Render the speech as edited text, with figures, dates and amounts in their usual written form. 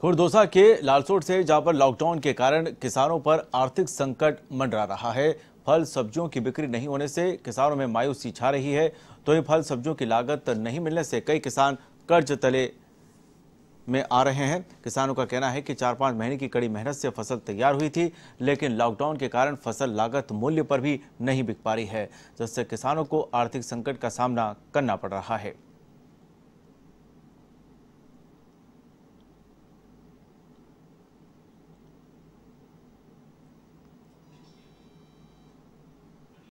खुरदोसा के लालसोट से जहां पर लॉकडाउन के कारण किसानों पर आर्थिक संकट मंडरा रहा है। फल सब्जियों की बिक्री नहीं होने से किसानों में मायूसी छा रही है, तो ये फल सब्जियों की लागत नहीं मिलने से कई किसान कर्ज तले में आ रहे हैं। किसानों का कहना है कि 4-5 महीने की कड़ी मेहनत से फसल तैयार हुई थी, लेकिन लॉकडाउन के कारण फसल लागत मूल्य पर भी नहीं बिक पा रही है, जिससे किसानों को आर्थिक संकट का सामना करना पड़ रहा है।